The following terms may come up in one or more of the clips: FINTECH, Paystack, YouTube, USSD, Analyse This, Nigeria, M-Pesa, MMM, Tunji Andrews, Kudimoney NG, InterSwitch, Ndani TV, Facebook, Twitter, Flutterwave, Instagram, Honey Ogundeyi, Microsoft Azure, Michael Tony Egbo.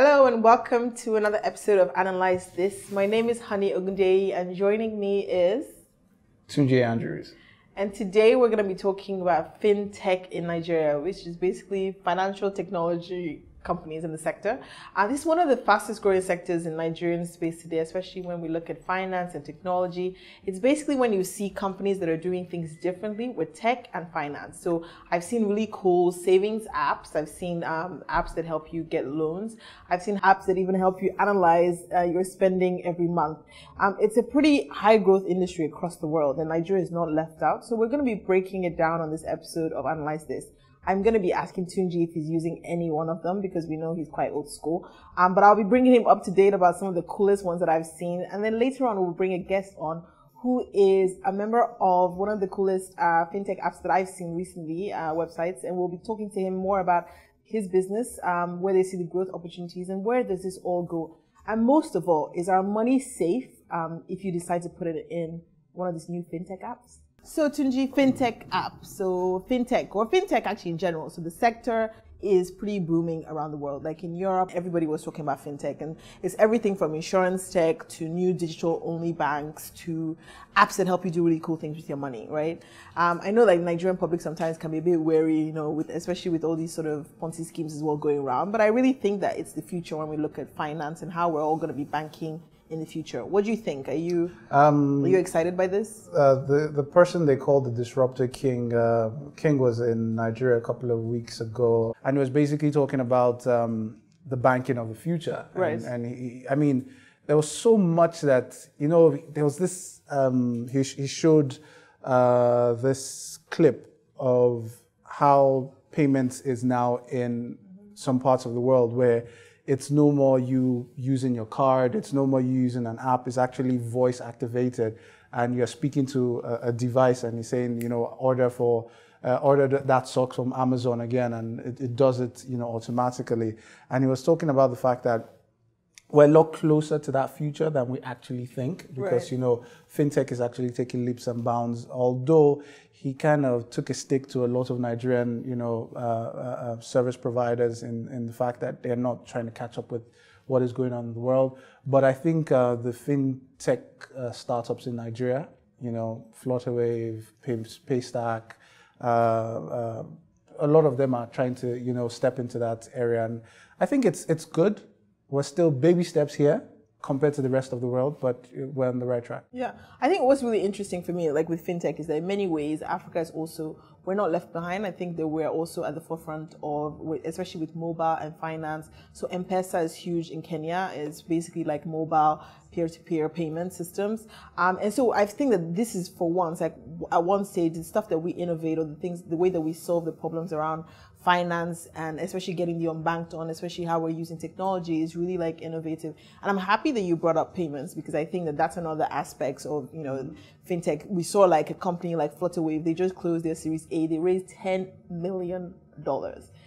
Hello and welcome to another episode of Analyse This. My name is Honey Ogundeyi and joining me is Tunji Andrews. And today we're going to be talking about fintech in Nigeria, which is basically financial technology companies in the sector. This is one of the fastest growing sectors in Nigerian space today, especially when we look at finance and technology. It's basically when you see companies that are doing things differently with tech and finance. So I've seen really cool savings apps. I've seen apps that help you get loans. I've seen apps that even help you analyze your spending every month. It's a pretty high growth industry across the world and Nigeria is not left out. So we're going to be breaking it down on this episode of Analyze This. I'm going to be asking Tunji if he's using any one of them because we know he's quite old school. But I'll be bringing him up to date about some of the coolest ones that I've seen. And then later on, we'll bring a guest on who is a member of one of the coolest fintech apps that I've seen recently, websites. And we'll be talking to him more about his business, where they see the growth opportunities and where does this all go. And most of all, is our money safe if you decide to put it in one of these new fintech apps? So Tunji, fintech app, so fintech, or fintech actually in general, so the sector is pretty booming around the world. Like in Europe, everybody was talking about fintech, and it's everything from insurance tech to new digital-only banks to apps that help you do really cool things with your money, right? I know like Nigerian public sometimes can be a bit wary, you know, especially with all these sort of Ponzi schemes as well going around, but I really think that it's the future when we look at finance and how we're all going to be banking in the future. What do you think? Are you excited by this? The person they called the disruptor king, was in Nigeria a couple of weeks ago, and he was basically talking about the banking of the future. Right. And I mean, there was so much that, you know, there was this. He showed this clip of how payments is now in some parts of the world where it's no more you using your card, it's no more you using an app, it's actually voice activated and you're speaking to a device and he's saying, you know, order that sock from Amazon again, and it does it, you know, automatically. And he was talking about the fact that we're a lot closer to that future than we actually think, because, right, you know, fintech is actually taking leaps and bounds, although he kind of took a stick to a lot of Nigerian, you know, service providers in the fact that they're not trying to catch up with what is going on in the world. But I think the fintech startups in Nigeria, you know, Flutterwave, Paystack, a lot of them are trying to, you know, step into that area. And I think it's good. We're still baby steps here compared to the rest of the world, but we're on the right track. Yeah, I think what's really interesting for me, like with fintech, is that in many ways, Africa is also, we're not left behind. I think that we're also at the forefront of, especially with mobile and finance. So M-Pesa is huge in Kenya. It's basically like mobile peer-to-peer payment systems. And so I think that this is, for once, like at one stage, the stuff that we innovate or the things, the way that we solve the problems around finance and especially getting the unbanked on, especially how we're using technology, is really like innovative. And I'm happy that you brought up payments, because I think that that's another aspect of, you know, fintech. We saw like a company like Flutterwave, they just closed their Series A, they raised $10 million.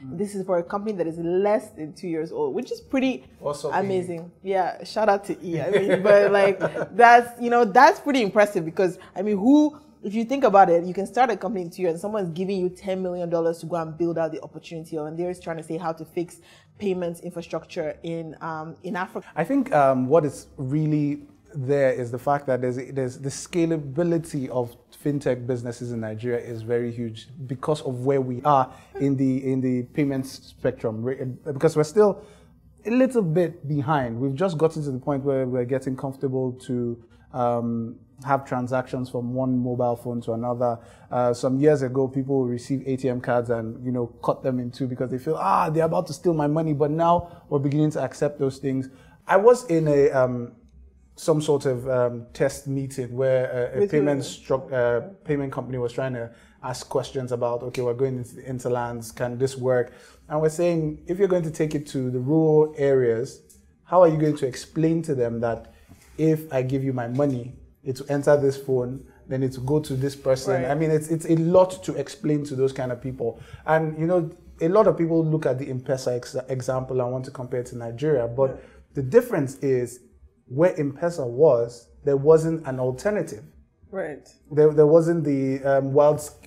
This is for a company that is less than 2 years old, which is pretty also amazing. E. Yeah, shout out to E. I mean, but like that's, you know, that's pretty impressive, because I mean, who, if you think about it, you can start a company in 2 years and someone's giving you $10 million to go and build out the opportunity, and they're trying to say how to fix payments infrastructure in Africa. I think what is really there is the fact that there's the scalability of fintech businesses in Nigeria is very huge because of where we are in the payments spectrum, because we're still a little bit behind. We've just gotten to the point where we're getting comfortable to have transactions from one mobile phone to another. Some years ago, people would receive ATM cards and, you know, cut them in two because they feel, they're about to steal my money. But now we're beginning to accept those things. I was in a some sort of test meeting where a payment company was trying to ask questions about, okay, we're going into the interlands, can this work? And we're saying, if you're going to take it to the rural areas, how are you going to explain to them that if I give you my money, it will enter this phone, then it will go to this person. Right. I mean, it's a lot to explain to those kind of people. And, you know, a lot of people look at the M-Pesa example and want to compare it to Nigeria. But yeah, the difference is where M-Pesa was, there wasn't an alternative. Right. There wasn't the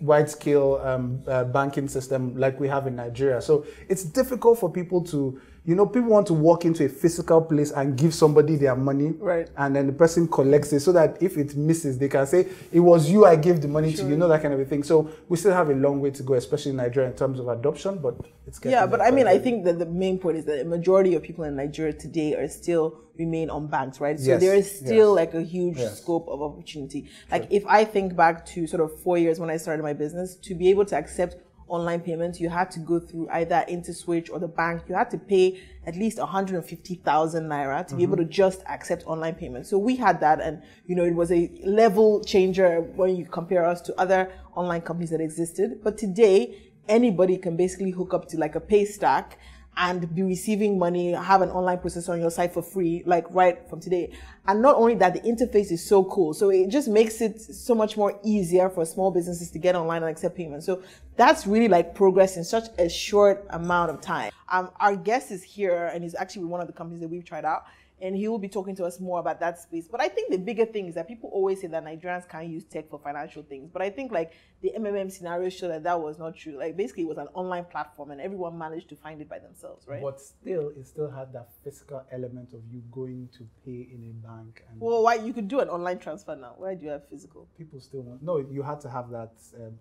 wide-scale banking system like we have in Nigeria. So it's difficult for people to, you know, people want to walk into a physical place and give somebody their money. Right. And then the person collects it so that if it misses, they can say, it was you, I gave the money to you, you know, that kind of a thing. So we still have a long way to go, especially in Nigeria in terms of adoption, but it's getting there. But I mean, I think that the main point is that the majority of people in Nigeria today are still remain unbanked, right? So there is still like a huge scope of opportunity. Like if I think back to sort of 4 years when I started my business, to be able to accept online payments, you had to go through either InterSwitch or the bank. You had to pay at least 150,000 naira to be able to just accept online payments. So we had that, and you know, it was a level changer when you compare us to other online companies that existed. But today, anybody can basically hook up to like a Paystack and be receiving money, have an online process on your site for free, like right from today. And not only that, the interface is so cool. So it just makes it so much more easier for small businesses to get online and accept payments. So that's really like progress in such a short amount of time. Our guest is here, and he's actually one of the companies that we've tried out, and he will be talking to us more about that space. But I think the bigger thing is that people always say that Nigerians can't use tech for financial things. But I think like the MMM scenario showed that that was not true. Like basically it was an online platform and everyone managed to find it by themselves, right? But still, it still had that physical element of you going to pay in a bank. And well, why? You could do an online transfer now. Why do you have physical? People still want... No, you had to have that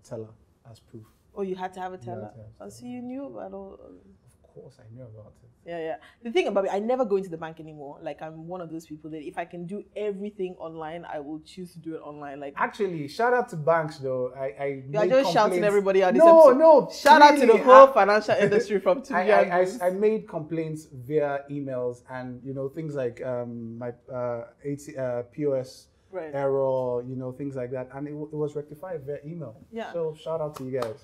teller as proof. Oh, you had to have a teller? Oh, so you knew about all... Of course, I knew about it. Yeah. The thing about it, I never go into the bank anymore. Like, I'm one of those people that if I can do everything online, I will choose to do it online. Like, actually, shout out to banks, though. I just shouting everybody out. No, shout out to the whole financial industry from Tunji Andrews. I made complaints via emails and, you know, things like my POS error, you know, things like that. And it was rectified via email. Yeah. So shout out to you guys.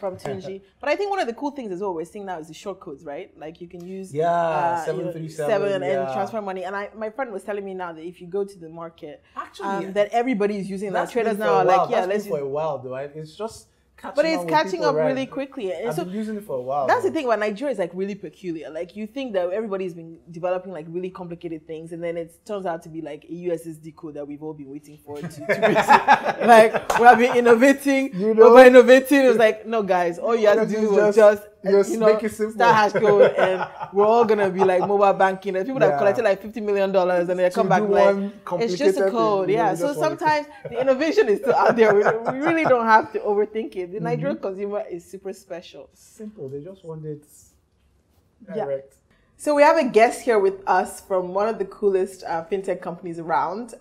From Tunji. But I think one of the cool things as well we're seeing now is the short codes, right? Like you can use 737 and transfer money. And my friend was telling me now that if you go to the market, actually, that everybody is using that. Traders now are like, yeah, let's use for a while, though. It's just catching up. But it's catching up really quickly. And I've been using it for a while. That's the thing about Nigeria is like really peculiar. Like you think that everybody's been developing like really complicated things, and then it turns out to be like a USSD code that we've all been waiting for to like we have been innovating, you know? Over innovating. It's like, no guys, all you have to do was just you know, star hash code, and we're all gonna be like mobile banking. There's people that have collected like $50 million, and they come back like it's just a code. Yeah. So sometimes the innovation is still out there. We really don't have to overthink it. The Nigerian consumer is super special. Simple. They just want it direct. Yeah. So we have a guest here with us from one of the coolest fintech companies around,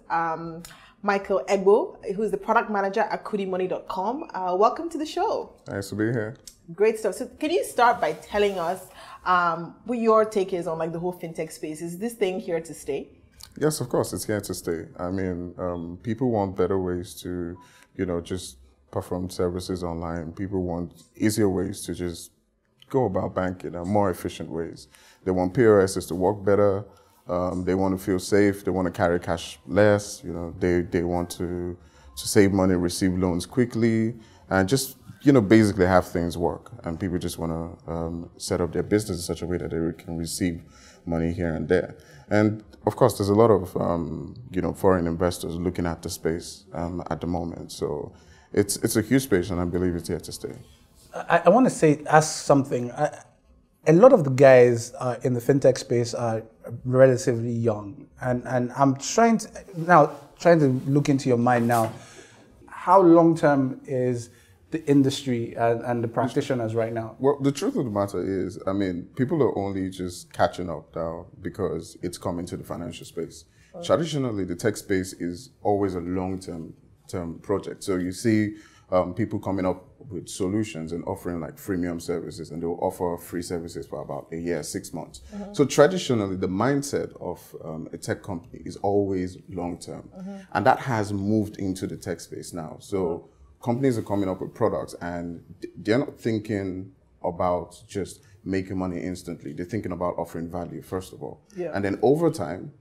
Michael Egbo, who's the product manager at Kudimoney.com. Welcome to the show. Nice to be here. Great stuff. So can you start by telling us what your take is on like the whole fintech space? Is this thing here to stay? Yes, of course, it's here to stay. I mean, people want better ways to, you know, just perform services online. People want easier ways to just go about banking and more efficient ways. They want POSs to work better. They want to feel safe. They want to carry cash less. You know, they want to save money, receive loans quickly, and just, you know, basically have things work. And people just want to set up their business in such a way that they can receive money here and there. And of course, there's a lot of you know, foreign investors looking at the space at the moment. So it's a huge space, and I believe it's here to stay. I want to ask something. A lot of the guys in the fintech space are relatively young, and I'm trying to look into your mind now. How long term is the industry and the practitioners right now? Well, the truth of the matter is, I mean, people are only just catching up now because it's coming to the financial space. Okay. Traditionally, the tech space is always a long-term project. So you see people coming up with solutions and offering like freemium services, and they'll offer free services for about a year, 6 months. Mm-hmm. So traditionally, the mindset of a tech company is always long-term. Mm-hmm. And that has moved into the tech space now. So companies are coming up with products, and they're not thinking about just making money instantly. They're thinking about offering value, first of all. Yeah. And then over time,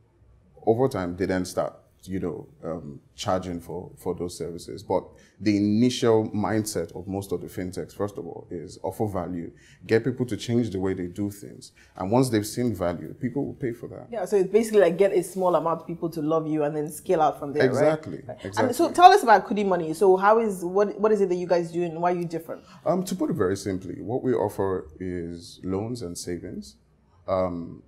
they then start you know, charging for those services. But the initial mindset of most of the fintechs, first of all, is offer value, get people to change the way they do things. And once they've seen value, people will pay for that. Yeah, so it's basically like get a small amount of people to love you and then scale out from there, exactly, right? Exactly. And so tell us about Kudimoney. So how is, what is it that you guys do and why are you different? To put it very simply, what we offer is loans and savings.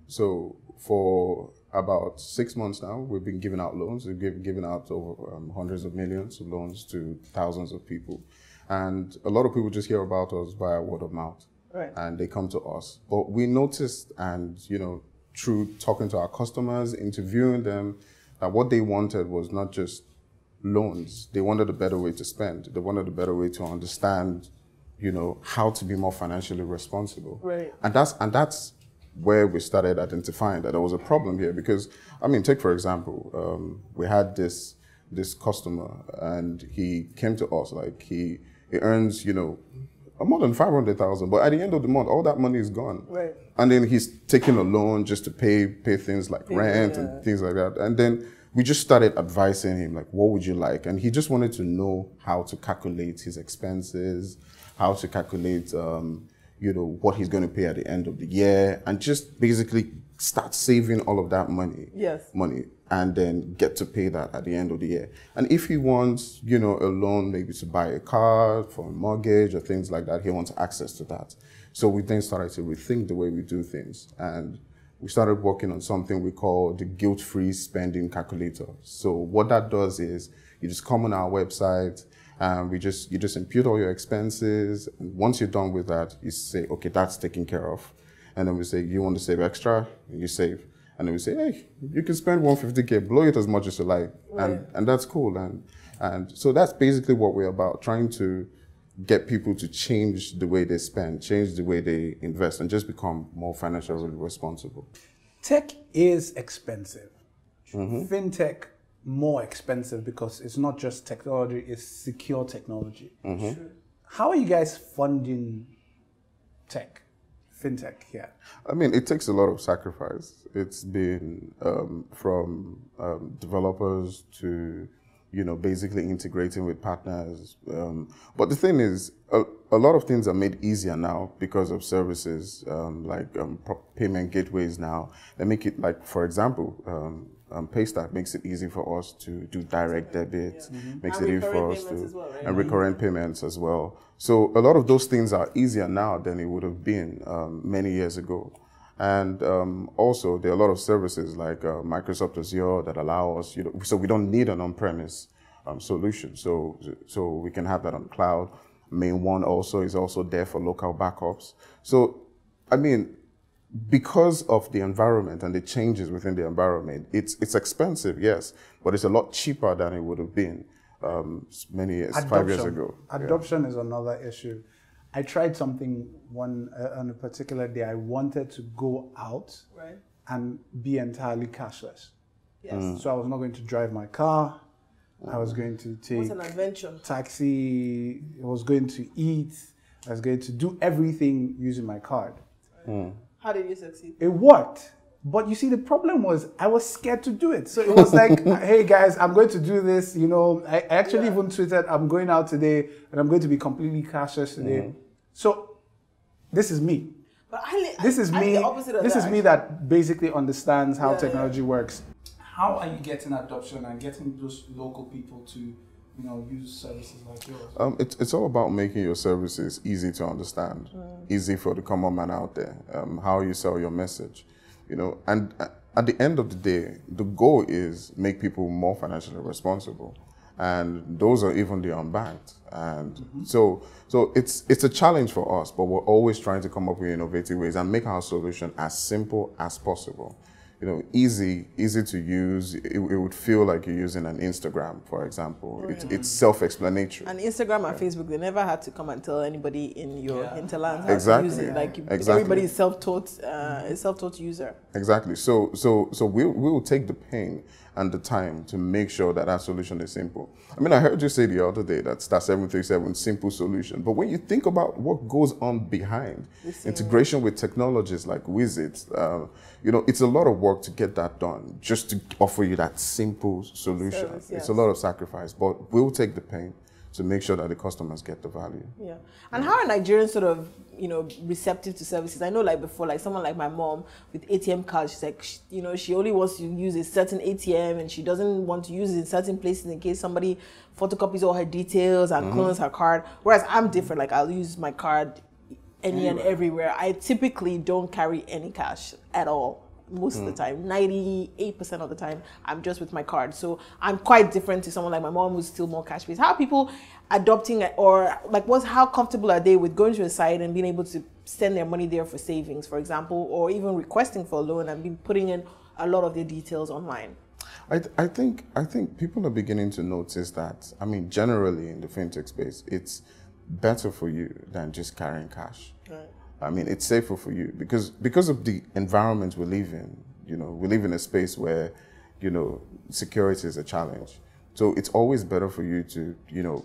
So for about 6 months now, we've been giving out loans. We've given out over hundreds of millions of loans to thousands of people. And a lot of people just hear about us via word of mouth. Right. And they come to us. But we noticed, and you know, through talking to our customers, interviewing them, that what they wanted was not just loans. They wanted a better way to spend. They wanted a better way to understand, you know, how to be more financially responsible. Right. And that's where we started identifying that there was a problem here, because, I mean, take for example, we had this customer, and he came to us like he earns, you know, more than 500,000, but at the end of the month, all that money is gone. Right. And then he's taking a loan just to pay things like rent, yeah, and things like that. And then we just started advising him like, what would you like? And he just wanted to know how to calculate his expenses, how to calculate, you know, what he's going to pay at the end of the year, and just basically start saving all of that money. Yes. Money, and then get to pay that at the end of the year. And if he wants, you know, a loan, maybe to buy a car, for a mortgage or things like that, he wants access to that. So we then started to rethink the way we do things, and we started working on something we call the guilt-free spending calculator. So what that does is you just come on our website, and you just impute all your expenses. And once you're done with that, you say, okay, that's taken care of. And then we say, you want to save extra? You save. And then we say, hey, you can spend 150K, blow it as much as you like. Right. And that's cool. And so that's basically what we're about, trying to get people to change the way they spend, change the way they invest, and just become more financially responsible. Tech is expensive. Mm-hmm. Fintech, more expensive, because it's not just technology, it's secure technology. Mm-hmm. How are you guys funding tech, fintech here? I mean, it takes a lot of sacrifice. It's been from developers to, you know, basically integrating with partners. But the thing is, a lot of things are made easier now because of services like payment gateways now. They make it like, for example, Paystack makes it easy for us to do direct debit, yeah, mm-hmm, makes it easy for us to, well, right? And recurrent payments as well. So a lot of those things are easier now than it would have been many years ago. And also there are a lot of services like Microsoft Azure that allow us, you know, so we don't need an on-premise solution. So we can have that on cloud. Main one also is also there for local backups. So, I mean, because of the environment and the changes within the environment, it's expensive, yes, but it's a lot cheaper than it would have been many years, 5 years ago. Adoption, yeah, is another issue. I tried something on a particular day. I wanted to go out, right, and be entirely cashless. Yes. Mm. So I was not going to drive my car. Mm. I was going to take an adventure taxi. I was going to eat. I was going to do everything using my card. Right. Mm. How did you succeed? It worked. But you see, the problem was I was scared to do it. So it was like, hey guys, I'm going to do this. You know, I actually, yeah, even tweeted, I'm going out today and I'm going to be completely cashless today. Mm-hmm. So this is me. But this is me that basically understands how, yeah, technology, yeah, works. How are you getting adoption and getting those local people to, you know, use services like yours? It's all about making your services easy to understand, right, easy for the common man out there, how you sell your message, you know. And at the end of the day, the goal is make people more financially responsible. And those are even the unbanked. And mm-hmm, so it's a challenge for us, but we're always trying to come up with innovative ways and make our solution as simple as possible. You know, easy to use. It would feel like you're using an Instagram, for example. Right. It's self-explanatory. And Instagram, yeah, and Facebook, they never had to come and tell anybody in your, yeah, hinterland how, exactly, to use it. Like, exactly, everybody is self-taught, a self-taught user. Exactly. So we will take the pain and the time to make sure that our solution is simple. I mean, I heard you say the other day that Star 737 simple solution, but when you think about what goes on behind integration with technologies like Wizards, you know, it's a lot of work work to get that done, just to offer you that simple solution. Service, yes. It's a lot of sacrifice, but we'll take the pain to make sure that the customers get the value. Yeah. And how are Nigerians sort of, you know, receptive to services? I know, like before, like someone like my mom with ATM cards, she's like, you know, she only wants to use a certain ATM and she doesn't want to use it in certain places in case somebody photocopies all her details and clones her card. Whereas I'm different, like I'll use my card any and everywhere. I typically don't carry any cash at all. Most of the time, 98% of the time, I'm just with my card. So I'm quite different to someone like my mom who's still more cash-based. How are people adopting, or like how comfortable are they with going to a site and being able to send their money there for savings, for example, or even requesting for a loan and putting in a lot of their details online? I think people are beginning to notice that, I mean, generally in the fintech space, it's better for you than just carrying cash. Right. I mean, it's safer for you because of the environment we live in. You know, we live in a space where, you know, security is a challenge. So it's always better for you to, you know,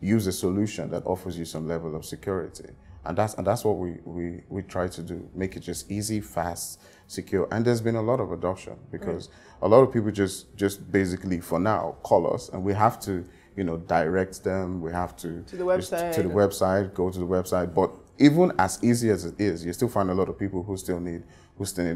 use a solution that offers you some level of security. And that's what we try to do, make it just easy, fast, secure. And there's been a lot of adoption because a lot of people just basically for now call us and we have to, you know, direct them. We have to the website. To the website, go to the website. But even as easy as it is, you still find a lot of people who still need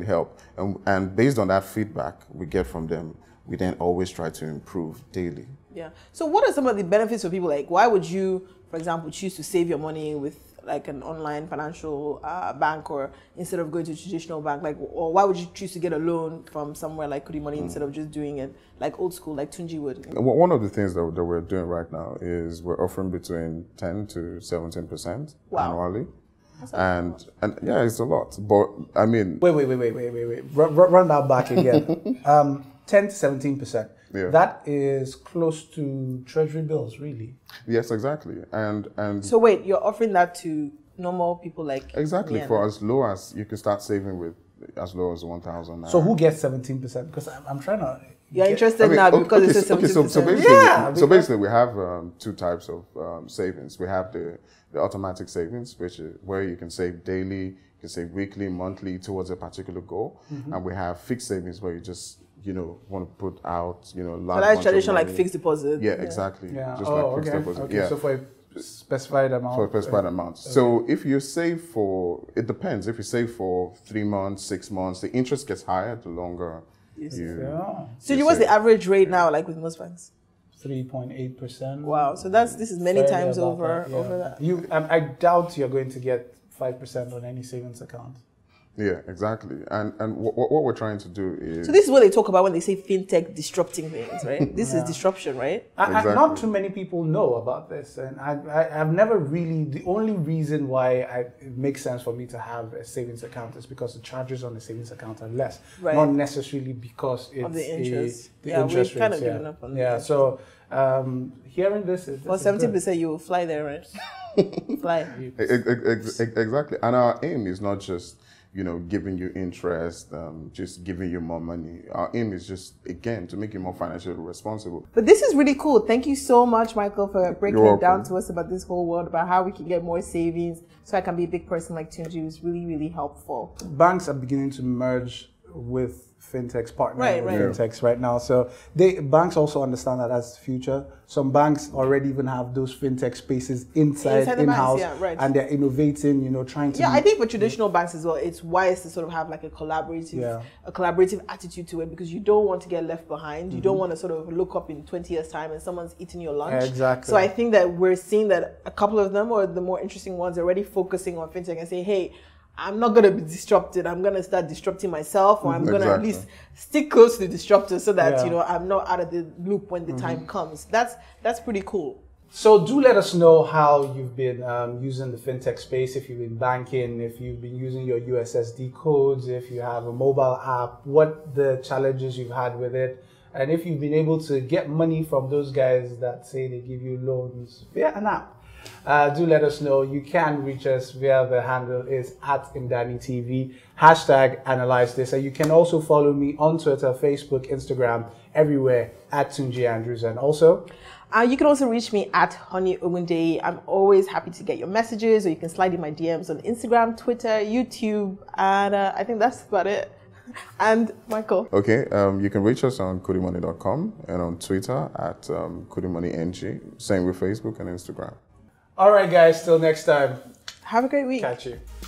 help. And based on that feedback we get from them, we then always try to improve daily. Yeah. So what are some of the benefits for people? Like, why would you, for example, choose to save your money with like an online financial bank, or instead of going to a traditional bank? Like, or why would you choose to get a loan from somewhere like Kudimoney instead of just doing it like old school, like Tunji would? One of the things that we're doing right now is we're offering between 10 to 17% annually. And yeah, it's a lot. But I mean, wait. Run that back again. 10 to 17%. Yeah. That is close to treasury bills, really. Yes, exactly. And so wait, you're offering that to normal people like exactly for as low as you can start saving with as low as 1,000. So who gets 17%? Because I'm trying to. You're interested because it's 17%. So basically, we have two types of savings. We have the automatic savings, which is where you can save daily, you can save weekly, monthly towards a particular goal, and we have fixed savings where you just, you know, want to put out, you know, large. So that's traditional, like fixed deposit. Yeah, exactly. Yeah. Just like fixed deposit. Okay. Yeah. So for a specified amount. For a specified amount. Okay. So if you save for, it depends. If you save for 3 months, 6 months, the interest gets higher the longer. Yes. So what's the average rate now, like with most banks? 3.8%. Wow. So this is many times over that. I doubt you're going to get 5% on any savings account. Yeah, exactly. And what we're trying to do is... So this is what they talk about when they say fintech disrupting things, right? This is disruption, right? Exactly. Not too many people know about this. And I've never really... The only reason why it makes sense for me to have a savings account is because the charges on the savings account are less. Right. Not necessarily because it's... Of the interest. Interest rates, kind of given up on that. Yeah, so hearing this is... Well, 70% you will fly there, right? Fly. Exactly. And our aim is not just... you know, giving you interest, just giving you more money. Our aim is just, again, to make you more financially responsible. But this is really cool. Thank you so much, Michael, for breaking it down to us about this whole world, about how we can get more savings so I can be a big person like Tunji. It's really, really helpful. Banks are beginning to merge with fintechs, partnering with fintechs right now. So banks also understand that that's the future. Some banks already even have those fintech spaces inside in-house, and they're innovating, you know, trying to... Yeah, I think for traditional banks as well, it's wise to sort of have like a collaborative attitude to it, because you don't want to get left behind. You don't want to sort of look up in 20 years' time and someone's eating your lunch. Exactly. So I think that we're seeing that a couple of them, or the more interesting ones, are already focusing on fintech and say, hey, I'm not going to be disrupted. I'm going to start disrupting myself, or I'm going to at least stick close to the disruptor so that, you know, I'm not out of the loop when the time comes. That's pretty cool. So do let us know how you've been using the fintech space, if you've been banking, if you've been using your USSD codes, if you have a mobile app, what the challenges you've had with it. And if you've been able to get money from those guys that say they give you loans via an app. Do let us know. You can reach us via the handle is @Ndani TV, #AnalyseThis, and you can also follow me on Twitter, Facebook, Instagram, everywhere @Tunji Andrews, and also you can also reach me @Honey Ogundeyi. I'm always happy to get your messages, or you can slide in my DMs on Instagram, Twitter, YouTube, and I think that's about it. and Michael. Okay, you can reach us on kudimoney.com and on Twitter at Kudimoney NG. Same with Facebook and Instagram. All right, guys, till next time. Have a great week. Catch you.